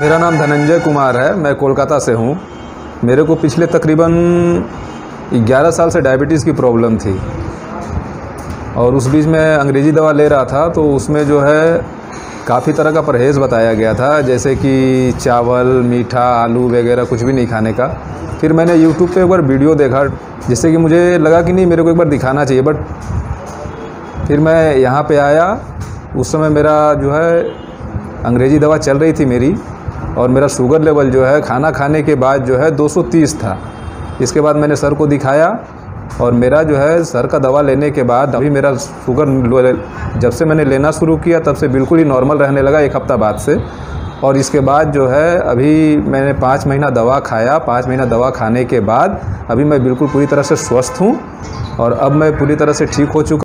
मेरा नाम धनंजय कुमार है, मैं कोलकाता से हूँ। मेरे को पिछले तकरीबन 11 साल से डायबिटीज़ की प्रॉब्लम थी और उस बीच में अंग्रेज़ी दवा ले रहा था, तो उसमें जो है काफ़ी तरह का परहेज़ बताया गया था, जैसे कि चावल, मीठा, आलू वगैरह कुछ भी नहीं खाने का। फिर मैंने यूट्यूब पे एक बार वीडियो देखा, जिससे कि मुझे लगा कि नहीं, मेरे को एक बार दिखाना चाहिए। बट फिर मैं यहाँ पे आया, उस समय मेरा जो है अंग्रेज़ी दवा चल रही थी मेरी, और मेरा शुगर लेवल जो है खाना खाने के बाद जो है 230 था। इसके बाद मैंने सर को दिखाया और मेरा जो है सर का दवा लेने के बाद अभी मेरा शुगर जब से मैंने लेना शुरू किया तब से बिल्कुल ही नॉर्मल रहने लगा, एक हफ़्ता बाद से। और इसके बाद जो है अभी मैंने 5 महीना दवा खाया। 5 महीना दवा खाने के बाद अभी मैं बिल्कुल पूरी तरह से स्वस्थ हूँ और अब मैं पूरी तरह से ठीक हो चुका।